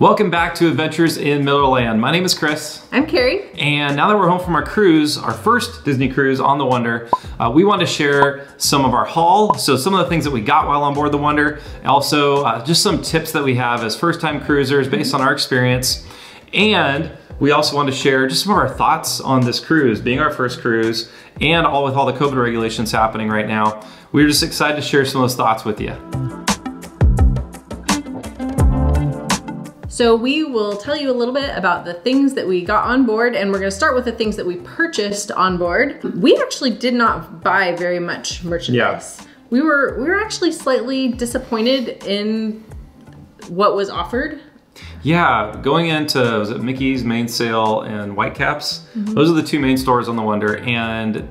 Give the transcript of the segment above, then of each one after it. Welcome back to Adventures in Millerland. My name is Chris. I'm Carrie. And now that we're home from our cruise, our first Disney cruise on the Wonder, we want to share some of our haul. So some of the things that we got while on board the Wonder, also just some tips that we have as first-time cruisers based on our experience. And we also want to share just some of our thoughts on this cruise, being our first cruise, and with all the COVID regulations happening right now. We're just excited to share some of those thoughts with you. So we will tell you a little bit about the things that we got on board, and we're gonna start with the things that we purchased on board. We actually did not buy very much merchandise. Yeah. We were actually slightly disappointed in what was offered. Yeah, going into, was it Mickey's Main Sale and Whitecaps? Mm-hmm. Those are the two main stores on the Wonder, and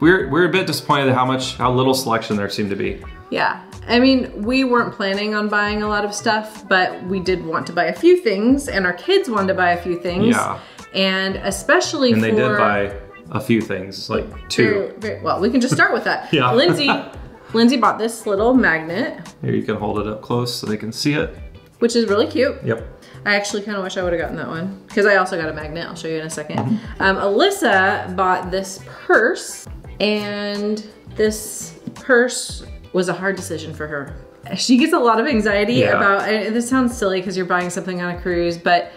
we're a bit disappointed at how little selection there seemed to be. Yeah, I mean, we weren't planning on buying a lot of stuff, but we did want to buy a few things, and our kids wanted to buy a few things. Yeah. And especially for... And they did buy a few things, like two. Well, we can just start with that. Yeah. Lindsay bought this little magnet. Here, you can hold it up close so they can see it. Which is really cute. Yep. I actually kind of wish I would have gotten that one because I also got a magnet. I'll show you in a second. Mm-hmm. Alyssa bought this purse, and this purse was a hard decision for her. She gets a lot of anxiety about, and this sounds silly because you're buying something on a cruise, but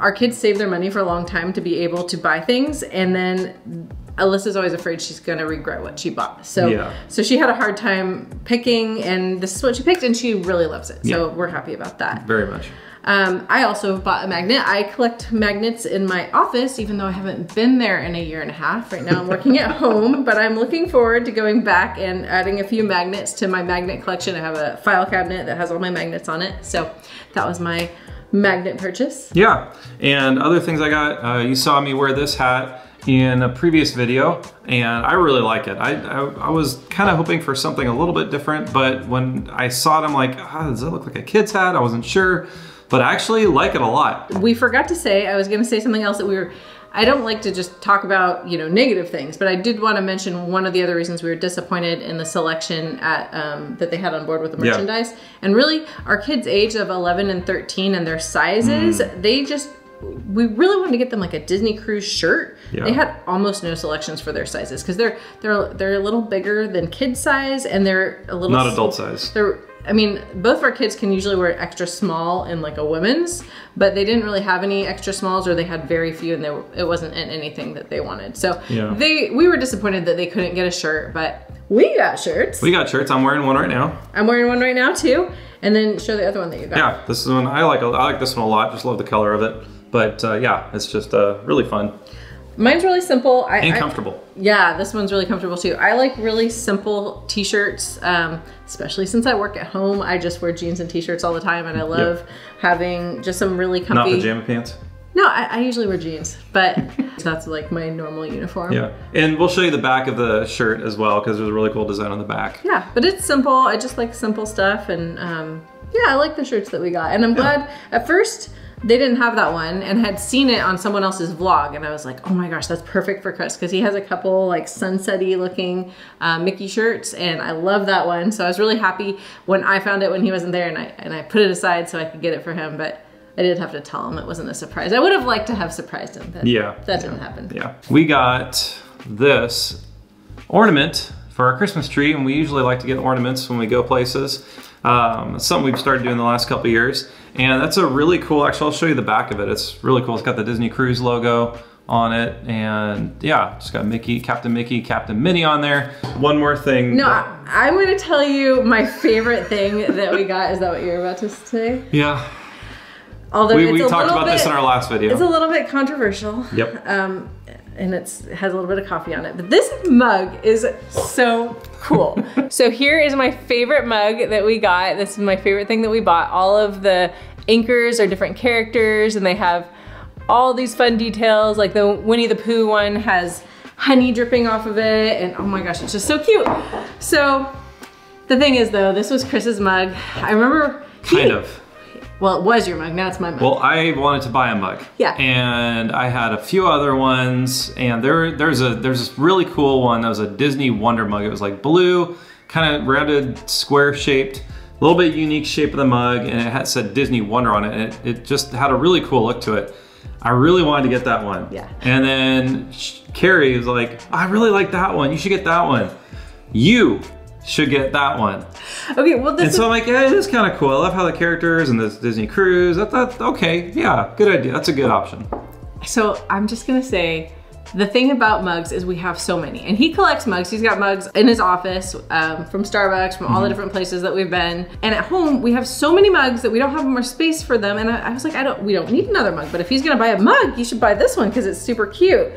our kids save their money for a long time to be able to buy things, and then Alyssa's always afraid she's gonna regret what she bought. So, so she had a hard time picking, and this is what she picked, and she really loves it. So we're happy about that. Very much. I also bought a magnet. I collect magnets in my office, even though I haven't been there in a year and a half. Right now I'm working at home, but I'm looking forward to going back and adding a few magnets to my magnet collection. I have a file cabinet that has all my magnets on it. So that was my magnet purchase. Yeah, and other things I got, you saw me wear this hat in a previous video, and I really like it. I was kind of hoping for something a little bit different, but when I saw it, I'm like, does that look like a kid's hat? I wasn't sure, but I actually like it a lot. We forgot to say, I was gonna say something else that I don't like to just talk about, you know, negative things, but I did want to mention one of the other reasons we were disappointed in the selection at that they had on board with the merchandise. Yeah. And really, our kids' age of 11 and 13 and their sizes, we really wanted to get them like a Disney Cruise shirt. Yeah. They had almost no selections for their sizes because they're a little bigger than kid size, and they're a little not adult size. I mean, both of our kids can usually wear extra small in like a women's, but they didn't really have any extra smalls, or they had very few, and it wasn't in anything that they wanted. So we were disappointed that they couldn't get a shirt, but we got shirts. We got shirts. I'm wearing one right now. I'm wearing one right now too. And then show the other one that you got. Yeah, this is one I like this one a lot. Just love the color of it. But yeah, it's just really fun. Mine's really simple. And comfortable. Yeah, this one's really comfortable too. I like really simple t-shirts, especially since I work at home. I just wear jeans and t-shirts all the time, and I love having just some really comfy. Not pajama pants? No, I usually wear jeans, but that's like my normal uniform. Yeah, and we'll show you the back of the shirt as well, because there's a really cool design on the back. Yeah, but it's simple. I just like simple stuff, and yeah, I like the shirts that we got. And I'm glad, at first, they didn't have that one, and had seen it on someone else's vlog, and I was like, oh my gosh, that's perfect for Chris, because he has a couple like sunset-y looking Mickey shirts, and I love that one. So I was really happy when I found it when he wasn't there, and I put it aside so I could get it for him, but I did have to tell him it wasn't a surprise. I would have liked to have surprised him, but that didn't happen. Yeah, we got this ornament for our Christmas tree, and we usually like to get ornaments when we go places. Something we've started doing the last couple years, and that's a really cool, actually I'll show you the back of it. It's really cool. It's got the Disney Cruise logo on it, and yeah, it's got Mickey, Captain Mickey, Captain Minnie on there. One more thing. No, I'm gonna tell you my favorite thing that we got. Is that what you're about to say? Yeah. Although we talked about this in our last video. It's a little bit controversial. Yep. And it has a little bit of coffee on it. But this mug is so cool. So here is my favorite mug that we got. This is my favorite thing that we bought. All of the anchors are different characters, and they have all these fun details. Like the Winnie the Pooh one has honey dripping off of it, and oh my gosh, it's just so cute. So the thing is though, this was Chris's mug. I remember well, it was your mug, now it's my mug. Well, I wanted to buy a mug. Yeah. And I had a few other ones, and there's this really cool one that was a Disney Wonder mug. It was like blue, kind of rounded, square shaped, A little bit unique shape of the mug, and it had said Disney Wonder on it, and it just had a really cool look to it. I really wanted to get that one. Yeah. And then Carrie was like, I really like that one. You should get that one. You should get that one. Okay, well, this. And so I'm like, yeah, it is kind of cool. I love how the characters and this Disney cruise. I thought, okay, yeah, good idea. That's a good option. So I'm just gonna say, the thing about mugs is we have so many, and he collects mugs. He's got mugs in his office from Starbucks, from all the different places that we've been. And at home, we have so many mugs that we don't have more space for them. And I was like, we don't need another mug, but if he's gonna buy a mug, you should buy this one because it's super cute.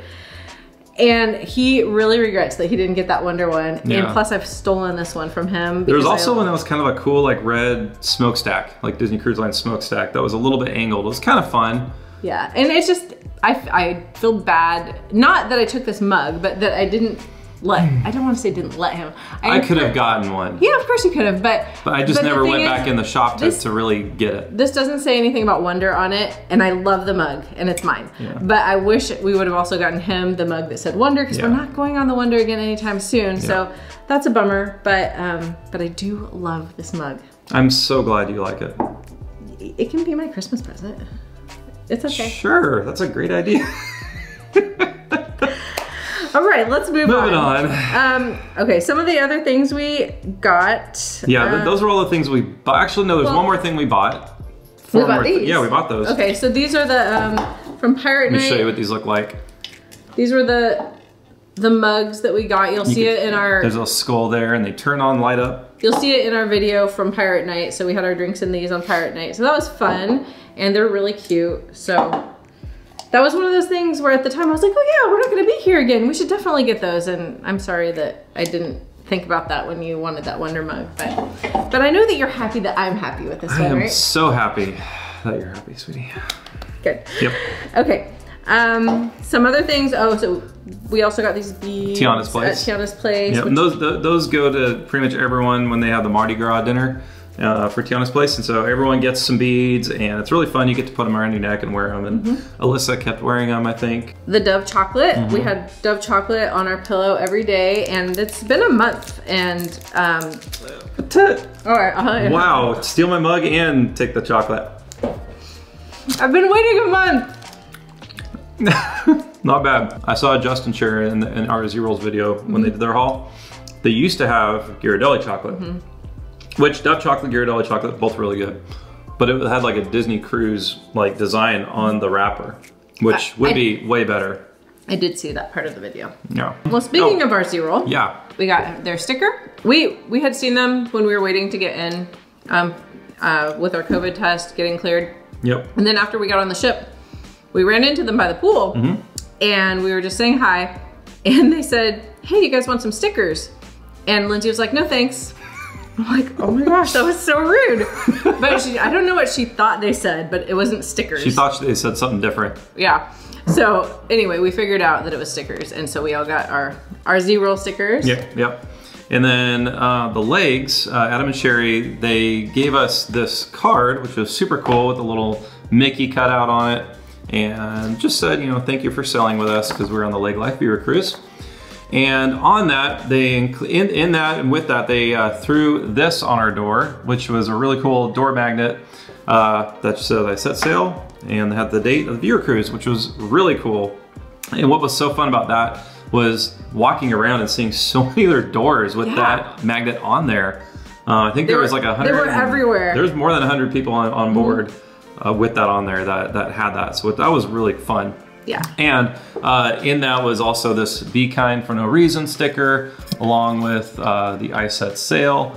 And he really regrets that he didn't get that Wonder one. Yeah. And plus I've stolen this one from him. There was also one that was kind of a cool like red smokestack, like Disney Cruise Line smokestack that was a little bit angled. It was kind of fun. Yeah, and it's just, I feel bad, not that I took this mug, but that I didn't let, I don't want to say didn't let him. I could have gotten one. Yeah, of course you could have, but I just never went back in the shop to really get it. This doesn't say anything about Wonder on it, and I love the mug, and it's mine. Yeah. But I wish we would have also gotten him the mug that said Wonder, because we're not going on the Wonder again anytime soon, so that's a bummer, but I do love this mug. I'm so glad you like it. It can be my Christmas present. It's okay. Sure, that's a great idea. All right, let's move on. Okay, some of the other things we got. Yeah, those were all the things we bought. Actually, no, there's one more thing we bought. We bought these? Yeah, we bought those. Okay, so these are the, from Pirate Night. Let me show you what these look like. These were the mugs that we got. You'll see it in our... There's a skull there, and they turn on, light up. You'll see it in our video from Pirate Night. So we had our drinks in these on Pirate Night. So that was fun. And they're really cute. So that was one of those things where at the time I was like, oh yeah, we're not gonna be here again. We should definitely get those. And I'm sorry that I didn't think about that when you wanted that Wonder mug. But I know that you're happy that I'm happy with this one, right? I am so happy that you're happy, sweetie. Good. Yep. Okay, some other things. Oh, so we also got these beads. Tiana's Place. At Tiana's Place. Yep. And those go to pretty much everyone when they have the Mardi Gras dinner. For Tiana's Place, and so everyone gets some beads, and it's really fun. You get to put them around your neck and wear them, and Alyssa kept wearing them, I think. The Dove chocolate, we had Dove chocolate on our pillow every day, and it's been a month, and all right, wow, steal my mug and take the chocolate. I've been waiting a month. Not bad. I saw Justin share in our Z-Rolls video when they did their haul. They used to have Ghirardelli chocolate. Which Dove chocolate, Ghirardelli chocolate, both really good. But it had like a Disney Cruise like design on the wrapper, which would be way better. I did see that part of the video. Yeah. Well, speaking of our Z-Roll, we got their sticker. We had seen them when we were waiting to get in with our COVID test, getting cleared. Yep. And then after we got on the ship, we ran into them by the pool and we were just saying hi. And they said, hey, you guys want some stickers? And Lindsay was like, no, thanks. I'm like, oh my gosh, that was so rude. But I don't know what she thought they said, but it wasn't stickers. She thought they said something different. Yeah. So anyway, we figured out that it was stickers. And so we all got our Z-Roll stickers. Yep, yep. And then the legs, Adam and Sherry, they gave us this card, which was super cool with a little Mickey cutout on it. And just said, you know, thank you for sailing with us because we're on the Leg Life Beaver Cruise. And on that, they threw this on our door, which was a really cool door magnet that says I set sail, and they had the date of the Beaver Cruise, which was really cool. And what was so fun about that was walking around and seeing so many other doors with that magnet on there. I think there was like 100. They were everywhere. There was more than 100 people on board with that on there that had that. So that was really fun. Yeah. And in that was also this Be Kind for No Reason sticker, along with the I Set Sail,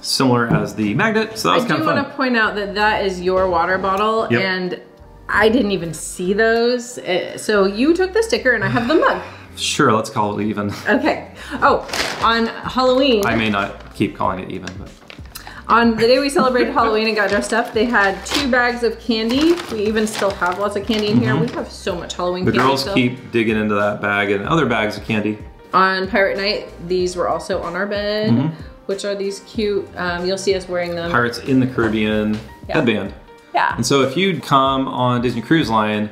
similar as the magnet. So that was kind of fun. I do want to point out that that is your water bottle, and I didn't even see those. So you took the sticker and I have the mug. Sure, let's call it even. Okay. Oh, on Halloween. I may not keep calling it even, but. On the day we celebrated Halloween and got dressed up, they had 2 bags of candy. We even still have lots of candy in here. We have so much Halloween candy. The girls keep digging into that bag and other bags of candy. On Pirate Night, these were also on our bed, which are these cute, you'll see us wearing them. Pirates in the Caribbean headband. Yeah. And so if you come on Disney Cruise Line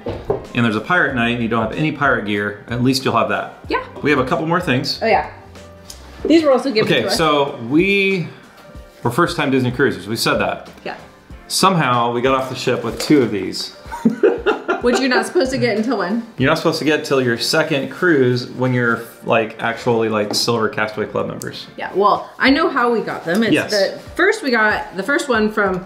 and there's a Pirate Night and you don't have any pirate gear, at least you'll have that. Yeah. We have a couple more things. Oh yeah. These were also given to us. Okay, so we We're first time Disney cruisers, we said that. Yeah. Somehow we got off the ship with two of these. Which you're not supposed to get until when? You're not supposed to get till your second cruise when you're like actually like Silver Castaway Club members. Yeah, well, I know how we got them. It's yes. We got the first one from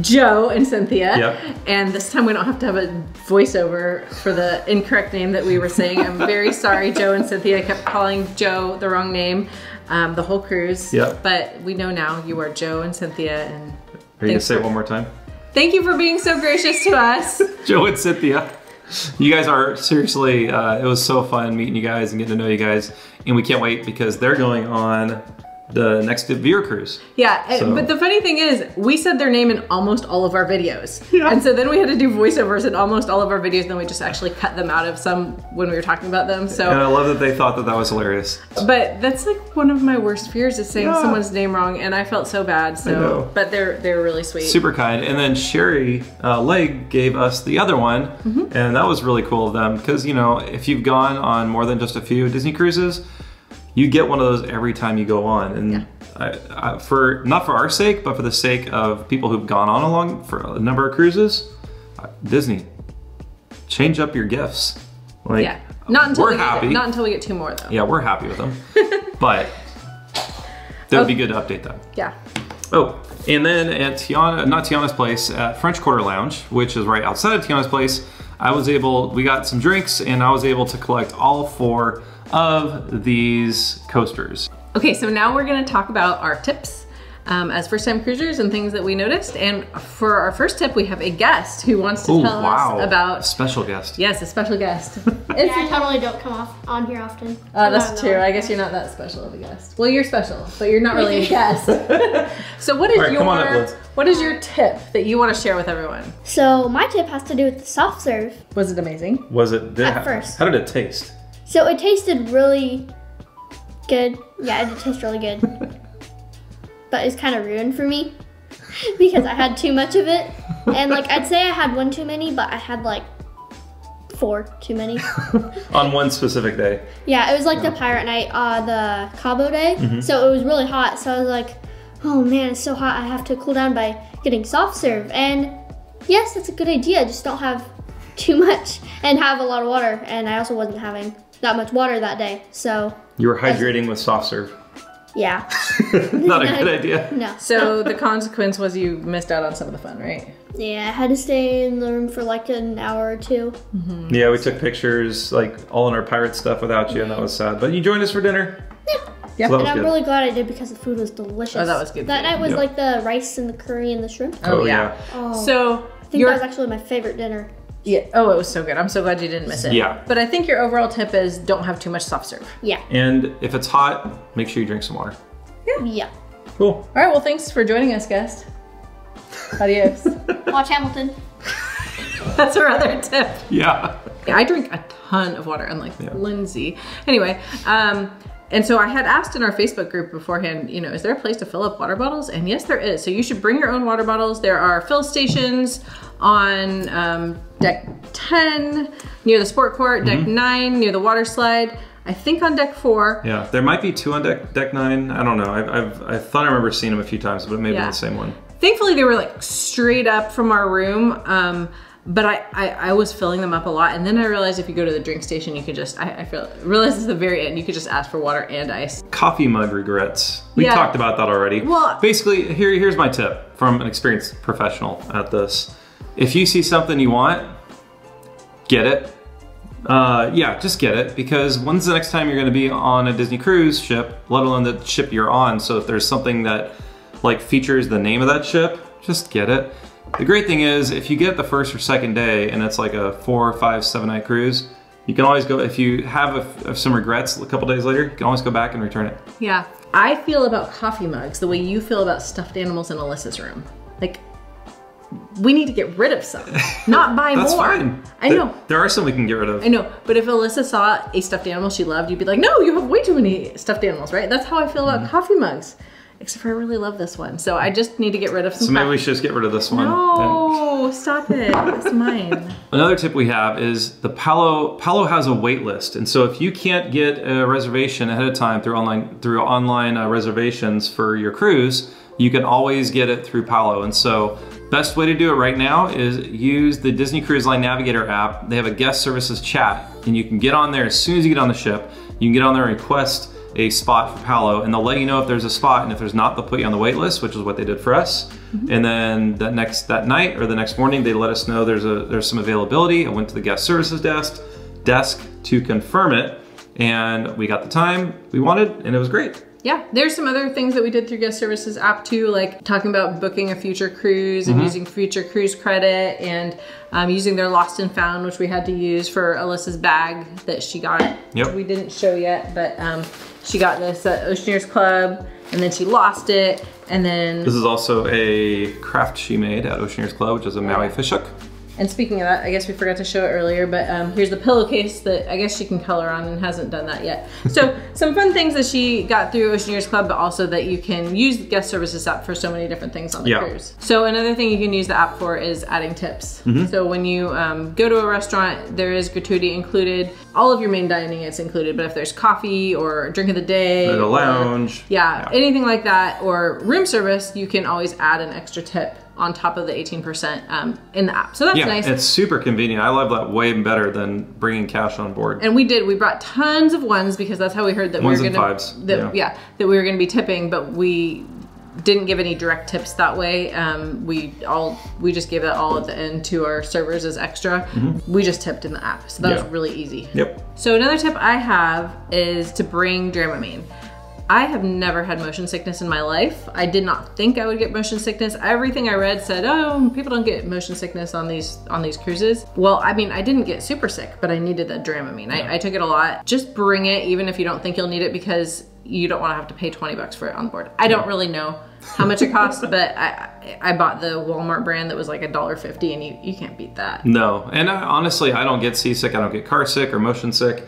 Joe and Cynthia. Yep. And this time we don't have to have a voiceover for the incorrect name that we were saying. I'm very sorry, Joe and Cynthia. I kept calling Joe the wrong name the whole cruise. Yep. But we know now you are Joe and Cynthia. And are you gonna say it one more time? Thank you for being so gracious to us. Joe and Cynthia. You guys are seriously, it was so fun meeting you guys and getting to know you guys. And we can't wait because they're going on the next beer cruise. Yeah, so. But the funny thing is, we said their name in almost all of our videos. Yeah. And so then we had to do voiceovers in almost all of our videos, and then we just actually cut them out of some when we were talking about them. So. And I love that they thought that that was hilarious. But that's like one of my worst fears is saying someone's name wrong, and I felt so bad, so. I know. But they're really sweet. Super kind. And then Sherry Legg gave us the other one, and that was really cool of them, because you know, if you've gone on more than just a few Disney cruises, you get one of those every time you go on, and for not for our sake, but for the sake of people who've gone on along for a number of cruises, Disney, change up your gifts. Like, yeah, not until we get two more though. Yeah, we're happy with them, but that would be good to update them. Yeah. Oh, and then at at French Quarter Lounge, which is right outside of Tiana's Place, we got some drinks, and I was able to collect all four of these coasters. Okay, so now we're gonna talk about our tips as first time cruisers and things that we noticed. And for our first tip, we have a guest who wants to tell us about- a special guest. Yes, a special guest. I totally don't come on here often. Oh, that's true. I guess you're not that special of a guest. Well, you're special, but you're not really a guest. So what is your tip that you want to share with everyone? So my tip has to do with the soft serve. Was it amazing? Was it? How did it taste? So it tasted really good. Yeah, it did taste really good. But it's kind of ruined for me because I had too much of it. And like, I'd say I had one too many, but I had like four too many. On one specific day. Yeah, it was like the Pirate Night, the Cabo day. So it was really hot. So I was like, oh man, it's so hot. I have to cool down by getting soft serve. And yes, that's a good idea. Just don't have too much and have a lot of water. And I also wasn't having that much water that day, so. You were hydrating with soft serve. Yeah. Not a good idea. No. So the consequence was you missed out on some of the fun, right? Yeah, I had to stay in the room for like an hour or two. Yeah, we took pictures, like all in our pirate stuff without you, and that was sad. But you joined us for dinner. Yeah. Yeah. So and I'm really glad I did because the food was delicious. Oh, that was good. That night was like the rice and the curry and the shrimp. Oh, yeah. Oh. So I think that was actually my favorite dinner. Yeah. Oh, it was so good. I'm so glad you didn't miss it. Yeah. But I think your overall tip is don't have too much soft serve. Yeah. And if it's hot, make sure you drink some water. Yeah. Yeah. Cool. All right. Well, thanks for joining us, guest. Adios. Watch Hamilton. That's our other tip. Yeah. I drink a ton of water, unlike Lindsay. Anyway, and so I had asked in our Facebook group beforehand, you know, is there a place to fill up water bottles? And yes, there is. So you should bring your own water bottles. There are fill stations on deck 10 near the sport court, deck 9 near the water slide, I think on deck 4. Yeah, there might be two on deck 9. I don't know. I thought I remember seeing them a few times, but it may be the same one. Thankfully, they were like straight up from our room. But I was filling them up a lot, and then I realized if you go to the drink station, you could just, I realized at the very end, you could just ask for water and ice. Coffee mug regrets. We talked about that already. Well, basically, here's my tip from an experienced professional at this. If you see something you want, get it. Yeah, just get it, because when's the next time you're gonna be on a Disney cruise ship, let alone the ship you're on? So if there's something that like features the name of that ship, just get it. The great thing is, if you get the first or second day and it's like a 4, 5, 7-night cruise, you can always go, if you have some regrets a couple days later, you can always go back and return it. Yeah. I feel about coffee mugs the way you feel about stuffed animals in Alyssa's room. Like, we need to get rid of some, not buy more. That's fine. I know. There are some we can get rid of. I know, but if Alyssa saw a stuffed animal she loved, you'd be like, no, you have way too many stuffed animals, right? That's how I feel about coffee mugs. Except for I really love this one. So I just need to get rid of some. So maybe we should just get rid of this one. No, stop it, it's mine. Another tip we have is the Palo has a wait list. And so if you can't get a reservation ahead of time through online reservations for your cruise, you can always get it through Palo. And so best way to do it right now is use the Disney Cruise Line Navigator app. They have a guest services chat, and you can get on there as soon as you get on the ship. You can get on there and request a spot for Palo, and they'll let you know if there's a spot, and if there's not, they'll put you on the wait list, which is what they did for us. Mm-hmm. And then that night or the next morning, they let us know there's some availability. I went to the guest services desk to confirm it, and we got the time we wanted, and it was great. Yeah, there's some other things that we did through guest services app too, like talking about booking a future cruise and using future cruise credit, and using their lost and found, which we had to use for Alyssa's bag that she got. Yep. We didn't show yet, but she got this at Oceaneer's Club, and then she lost it, and then... This is also a craft she made at Oceaneer's Club, which is a Maui fish hook. And speaking of that, I guess we forgot to show it earlier, but here's the pillowcase that I guess she can color on and hasn't done that yet. So some fun things that she got through Oceaneer's Club, but also that you can use the guest services app for so many different things on the cruise. So another thing you can use the app for is adding tips. So when you go to a restaurant, there is gratuity included. All of your main dining is included, but if there's coffee or drink of the day, or the lounge, anything like that, or room service, you can always add an extra tip on top of the 18% in the app. So that's nice. It's super convenient. I love that way better than bringing cash on board. And we did, we brought tons of ones, because that's how we heard that ones we were gonna, that we were gonna be tipping, but we didn't give any direct tips that way. We just gave it all at the end to our servers as extra. We just tipped in the app, so that was really easy. So another tip I have is to bring Dramamine. I have never had motion sickness in my life. I did not think I would get motion sickness. Everything I read said, oh, people don't get motion sickness on these cruises. Well, I mean, I didn't get super sick, but I needed that Dramamine. I took it a lot. Just bring it, even if you don't think you'll need it, because you don't want to have to pay 20 bucks for it on board. I don't really know how much it costs, but I bought the Walmart brand that was like $1.50, and you can't beat that. No, and honestly, I don't get seasick. I don't get car sick or motion sick.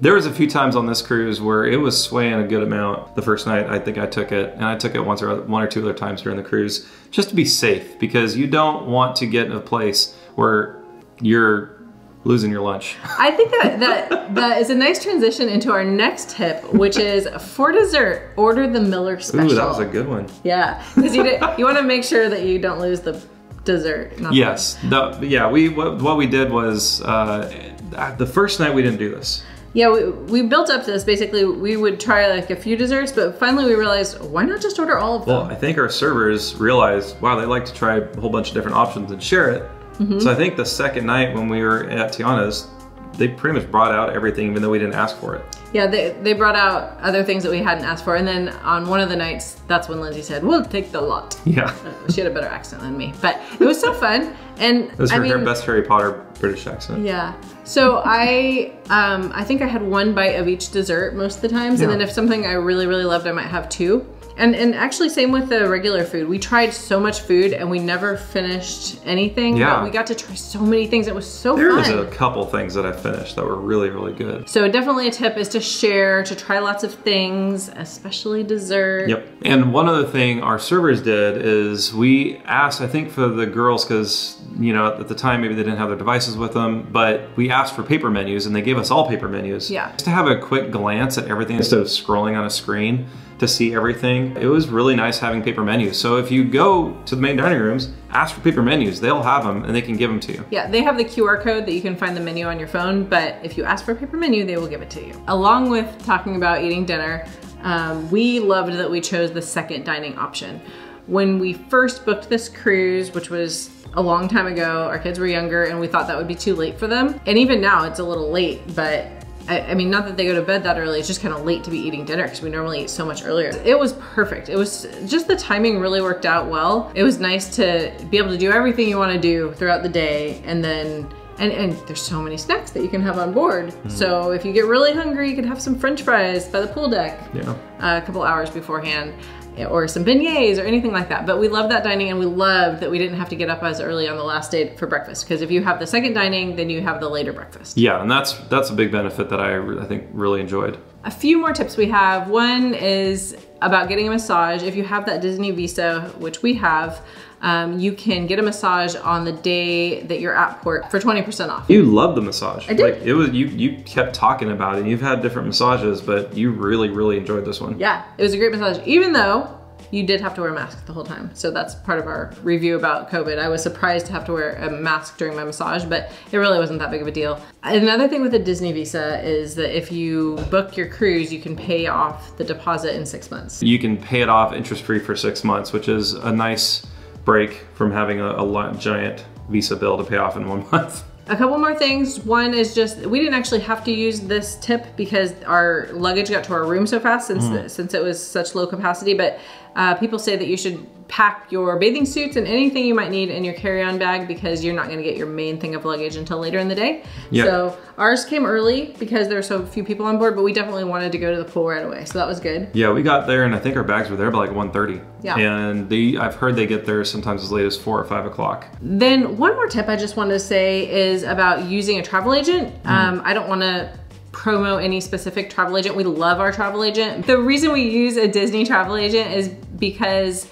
There was a few times on this cruise where it was swaying a good amount. The first night, I think I took it, and I took it one or two other times during the cruise, just to be safe, because you don't want to get in a place where you're losing your lunch. I think that is a nice transition into our next tip, which is for dessert, order the Miller Special. Ooh, that was a good one. Yeah, because you want to make sure that you don't lose the dessert. What we did was, the first night we didn't do this. Yeah, we built up this. Basically, we would try like a few desserts, but finally we realized, why not just order all of them? Well, I think our servers realized, wow, they like to try a whole bunch of different options and share it. So I think the second night when we were at Tiana's, they pretty much brought out everything, even though we didn't ask for it. Yeah, they brought out other things that we hadn't asked for. And then on one of the nights, that's when Lindsay said, we'll take the lot. Yeah. She had a better accent than me, but it was so fun. And it was her best Harry Potter British accent. Yeah. So I think I had one bite of each dessert most of the times. And then if something I really, really loved, I might have two. And actually, same with the regular food. We tried so much food and we never finished anything. Yeah. But we got to try so many things. It was so fun. There was a couple things that I finished that were really, really good. So definitely a tip is to share, to try lots of things, especially dessert. Yep. And one other thing our servers did is we asked, I think for the girls, because you know at the time maybe they didn't have their devices with them, but we asked for paper menus and they gave us all paper menus. Yeah. Just to have a quick glance at everything instead of scrolling on a screen to see everything. It was really nice having paper menus. So if you go to the main dining rooms, ask for paper menus. They'll have them and they can give them to you. Yeah, they have the QR code that you can find the menu on your phone, but if you ask for a paper menu, they will give it to you. Along with talking about eating dinner, we loved that we chose the second dining option. When we first booked this cruise, which was a long time ago, our kids were younger and we thought that would be too late for them. And even now it's a little late, but I mean, not that they go to bed that early, it's just kind of late to be eating dinner because we normally eat so much earlier. It was perfect. It was just the timing really worked out well. It was nice to be able to do everything you want to do throughout the day, and then and there's so many snacks that you can have on board. So if you get really hungry, you can have some French fries by the pool deck a couple hours beforehand, or some beignets or anything like that. But we loved that dining, and we loved that we didn't have to get up as early on the last day for breakfast, because if you have the second dining, then you have the later breakfast. Yeah, and that's a big benefit that I think really enjoyed. A few more tips we have. One is about getting a massage. If you have that Disney Visa, which we have, you can get a massage on the day that you're at port for 20% off. You love the massage. I did. Like, it was, you kept talking about it, and you've had different massages, but you really, really enjoyed this one. Yeah, it was a great massage. Even though you did have to wear a mask the whole time. So that's part of our review about COVID. I was surprised to have to wear a mask during my massage, but it really wasn't that big of a deal. Another thing with a Disney Visa is that if you book your cruise, you can pay off the deposit in 6 months. You can pay it off interest-free for 6 months, which is a nice break from having a giant Visa bill to pay off in 1 month. A couple more things. One is just, we didn't actually have to use this tip because our luggage got to our room so fast since it was such low capacity, but people say that you should pack your bathing suits and anything you might need in your carry-on bag because you're not gonna get your main thing of luggage until later in the day. Yep. So ours came early because there were so few people on board, but we definitely wanted to go to the pool right away. So that was good. Yeah, we got there and I think our bags were there by like 1:30. Yeah. And I've heard they get there sometimes as late as 4 or 5 o'clock. Then one more tip I just wanted to say is about using a travel agent. I don't wanna promo any specific travel agent. We love our travel agent. The reason we use a Disney travel agent is because,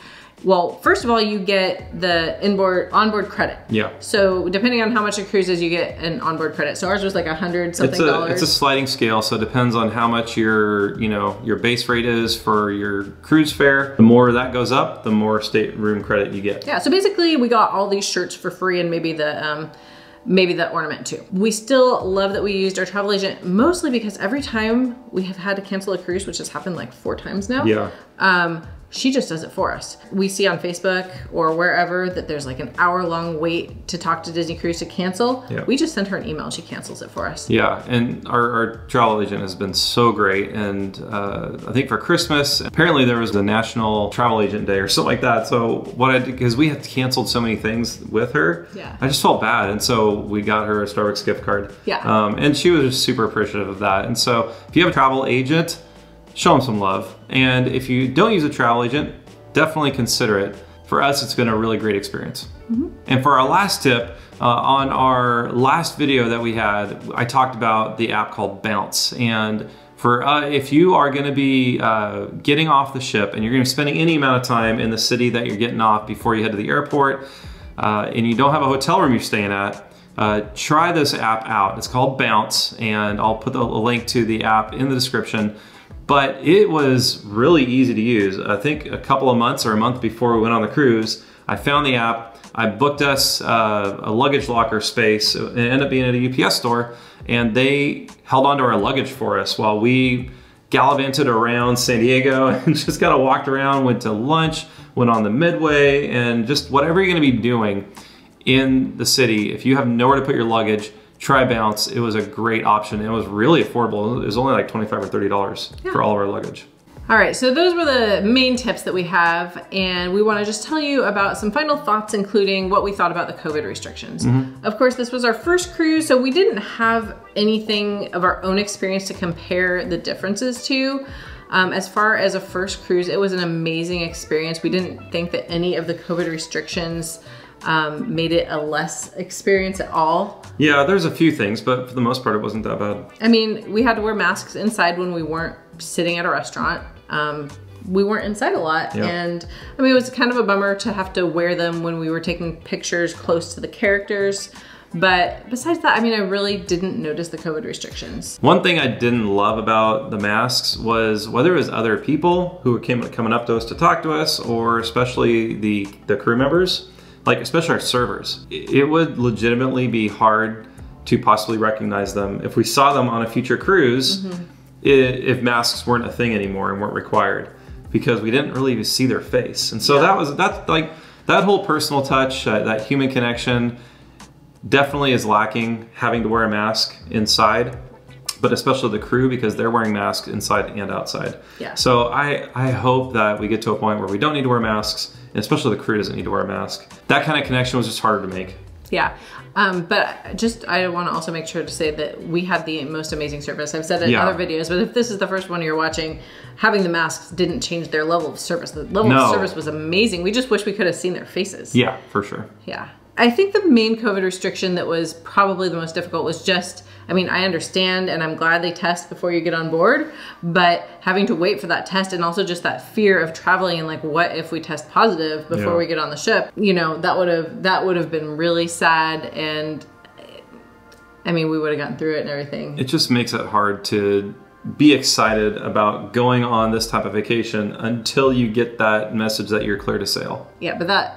well, first of all, you get the onboard credit. Yeah. So depending on how much it cruises, you get an onboard credit. So ours was like $100 something. It's a sliding scale, so it depends on how much your, you know, your base rate is for your cruise fare. The more that goes up, the more stateroom credit you get. Yeah. So basically, we got all these shirts for free and maybe the ornament too. We still love that we used our travel agent, mostly because every time we have had to cancel a cruise, which has happened like 4 times now. Yeah. She just does it for us. We see on Facebook or wherever that there's like an hour-long wait to talk to Disney Cruise to cancel. Yeah. We just send her an email and she cancels it for us. Yeah, and our travel agent has been so great. And I think for Christmas, apparently there was the National Travel Agent Day or something like that. So what I did, because we had canceled so many things with her, yeah, I just felt bad. And so we got her a Starbucks gift card. Yeah. And she was just super appreciative of that. And so if you have a travel agent, show them some love. And if you don't use a travel agent, definitely consider it. For us, it's been a really great experience. Mm-hmm. And for our last tip, on our last video that we had, I talked about the app called Bounce. And for if you are gonna be getting off the ship and you're gonna be spending any amount of time in the city that you're getting off before you head to the airport, and you don't have a hotel room you're staying at, try this app out. It's called Bounce, and I'll put a link to the app in the description. But it was really easy to use. I think a couple of months or a month before we went on the cruise, I found the app, I booked us a luggage locker space. It ended up being at a UPS store, and they held onto our luggage for us while we gallivanted around San Diego and just kind of walked around, went to lunch, went on the Midway, and just whatever you're gonna be doing in the city, if you have nowhere to put your luggage, try Bounce. It was a great option. It was really affordable. It was only like $25 or $30 for all of our luggage. All right, so those were the main tips that we have, and we wanna just tell you about some final thoughts, including what we thought about the COVID restrictions. Mm-hmm. Of course, this was our first cruise, so we didn't have anything of our own experience to compare the differences to. As far as a first cruise, it was an amazing experience. We didn't think that any of the COVID restrictions made it a less experience at all. Yeah, there's a few things, but for the most part, it wasn't that bad. I mean, we had to wear masks inside when we weren't sitting at a restaurant. We weren't inside a lot. Yeah. And I mean, it was kind of a bummer to have to wear them when we were taking pictures close to the characters. But besides that, I mean, I really didn't notice the COVID restrictions. One thing I didn't love about the masks was whether it was other people who came coming up to us to talk to us, or especially the crew members, like especially our servers. It would legitimately be hard to possibly recognize them if we saw them on a future cruise, mm-hmm, if masks weren't a thing anymore and weren't required, because we didn't really see their face. And so yeah, that's like that whole personal touch, that human connection definitely is lacking, having to wear a mask inside, but especially the crew, because they're wearing masks inside and outside. Yeah. So I hope that we get to a point where we don't need to wear masks, and especially the crew doesn't need to wear a mask. That kind of connection was just harder to make. Yeah, but just, I wanna also make sure to say that we had the most amazing service. I've said it in other videos, but if this is the first one you're watching, having the masks didn't change their level of service. The level of service was amazing. We just wish we could have seen their faces. Yeah, for sure. Yeah. I think the main COVID restriction that was probably the most difficult was just, I mean, I understand and I'm glad they test before you get on board, but having to wait for that test, and also just that fear of traveling and like, what if we test positive before we get on the ship? You know, that would have been really sad, and I mean, we would have gotten through it and everything. It just makes it hard to be excited about going on this type of vacation until you get that message that you're clear to sail. Yeah, but that,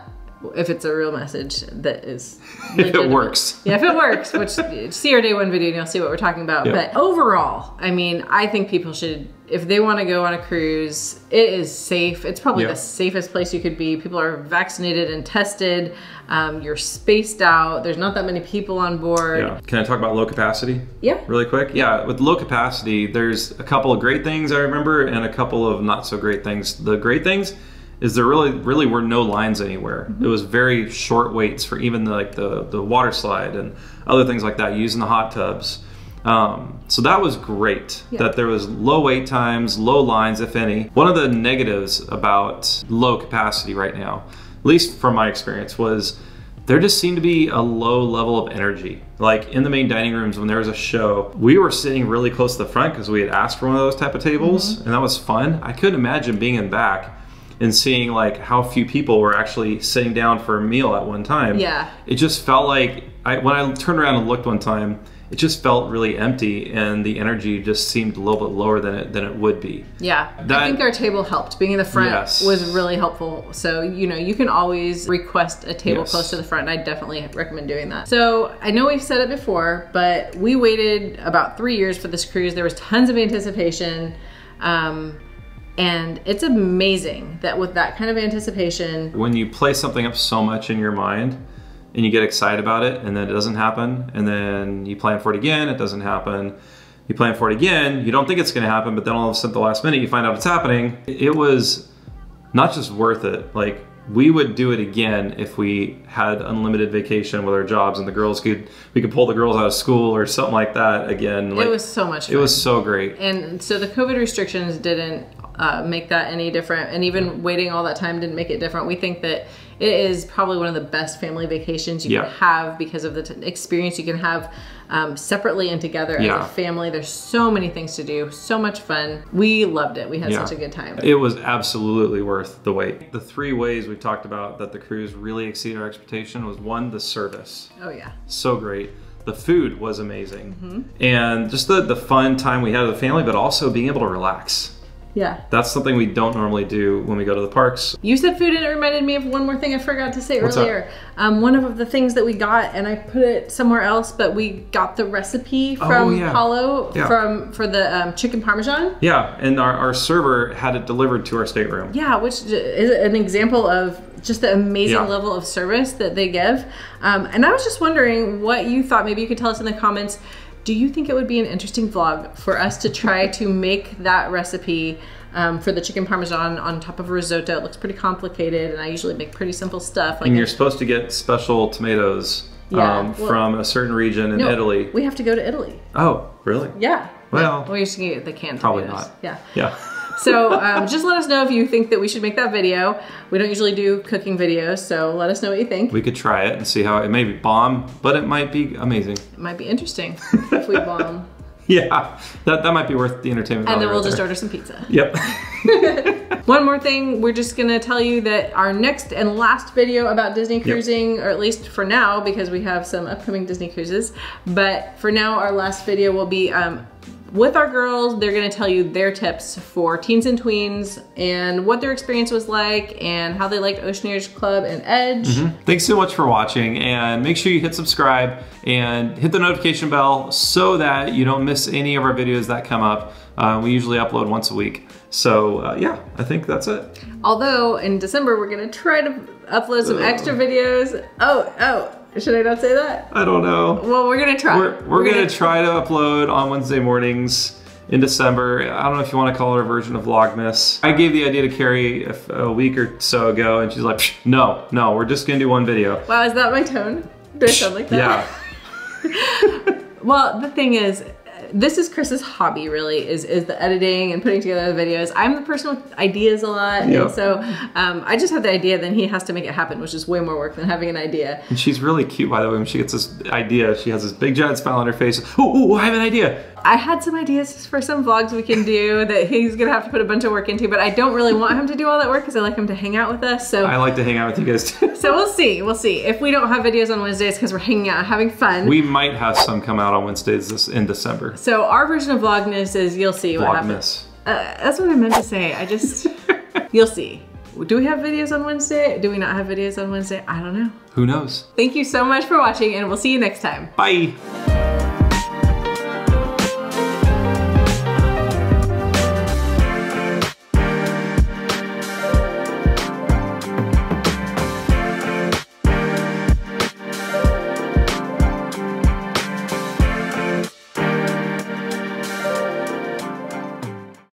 if it's a real message that is legitimate. If it works. Yeah, if it works, which see our day one video and you'll see what we're talking about. Yep. But overall, I mean, I think people should, if they want to go on a cruise, it is safe. It's probably the safest place you could be. People are vaccinated and tested. You're spaced out. There's not that many people on board. Yeah. Can I talk about low capacity? Yeah. Really quick? Yeah, with low capacity, there's a couple of great things I remember and a couple of not so great things. The great things is there really were no lines anywhere. Mm-hmm. It was very short waits for even the water slide and other things like that, using the hot tubs. So that was great, that there was low wait times, low lines, if any. One of the negatives about low capacity right now, at least from my experience, was there just seemed to be a low level of energy. Like in the main dining rooms when there was a show, we were sitting really close to the front because we had asked for one of those type of tables, and that was fun. I couldn't imagine being in the back and seeing like how few people were actually sitting down for a meal at one time. Yeah. It just felt like, when I turned around and looked one time, it just felt really empty and the energy just seemed a little bit lower than it would be. Yeah, I think our table helped. Being in the front was really helpful. So, you know, you can always request a table close to the front. I definitely recommend doing that. So I know we've said it before, but we waited about 3 years for this cruise. There was tons of anticipation. And it's amazing that with that kind of anticipation, when you play something up so much in your mind and you get excited about it and then it doesn't happen, and then you plan for it again, it doesn't happen. You plan for it again, you don't think it's gonna happen, but then all of a sudden at the last minute you find out it's happening. It was not just worth it. Like, we would do it again if we had unlimited vacation with our jobs and the girls we could pull the girls out of school or something like that again. Like, it was so much fun. It was so great. And so the COVID restrictions didn't make that any different, and even waiting all that time didn't make it different. We think that it is probably one of the best family vacations you can have because of the experience you can have separately and together as a family. There's so many things to do, so much fun. We loved it. We had such a good time. It was absolutely worth the wait. The three ways we've talked about that the cruise really exceeded our expectation was, one, the service. Oh yeah. So great. The food was amazing. And just the fun time we had as a family, but also being able to relax. Yeah. That's something we don't normally do when we go to the parks. You said food, and it reminded me of one more thing I forgot to say earlier. One of the things that we got, and I put it somewhere else, but we got the recipe from Palo for the chicken parmesan. Yeah, and our server had it delivered to our stateroom. Yeah, which is an example of just the amazing level of service that they give. And I was just wondering what you thought. Maybe you could tell us in the comments. Do you think it would be an interesting vlog for us to try to make that recipe for the chicken parmesan on top of risotto? It looks pretty complicated, and I usually make pretty simple stuff. Like, and you're supposed to get special tomatoes from a certain region in Italy. We have to go to Italy. Oh, really? Yeah. Well, we used to get the canned tomatoes. Probably not. Yeah. Yeah. So just let us know if you think that we should make that video. We don't usually do cooking videos, so let us know what you think. We could try it and see how it may be bomb, but it might be amazing. It might be interesting if we bomb. Yeah, that might be worth the entertainment. And then we'll just order some pizza. Yep. One more thing, we're just gonna tell you that our next and last video about Disney cruising, or at least for now, because we have some upcoming Disney cruises, but for now our last video will be with our girls. They're gonna tell you their tips for teens and tweens and what their experience was like and how they liked Oceaneer's Club and Edge. Thanks so much for watching, and make sure you hit subscribe and hit the notification bell so that you don't miss any of our videos that come up. We usually upload once a week. So yeah, I think that's it. Although in December, we're gonna try to upload some extra videos. Oh. Should I not say that? I don't know. Well, we're gonna try. We're gonna try to upload on Wednesday mornings in December. I don't know if you want to call it a version of Vlogmas. I gave the idea to Carrie a week or so ago, and she's like, no, we're just gonna do one video. Wow, is that my tone? Do I sound like that? Yeah. Well, the thing is, this is Chris's hobby, really, is the editing and putting together the videos. I'm the person with ideas a lot, and so I just have the idea, then he has to make it happen, which is way more work than having an idea. And she's really cute, by the way. When she gets this idea, she has this big giant smile on her face. Oh, I have an idea. I had some ideas for some vlogs we can do that he's gonna have to put a bunch of work into, but I don't really want him to do all that work because I like him to hang out with us. So I like to hang out with you guys too. So we'll see, we'll see. If we don't have videos on Wednesdays because we're hanging out and having fun. We might have some come out on Wednesdays in December. So our version of Vlogmas is you'll see what happens. That's what I meant to say. I just, you'll see. Do we have videos on Wednesday? Do we not have videos on Wednesday? I don't know. Who knows? Thank you so much for watching and we'll see you next time. Bye.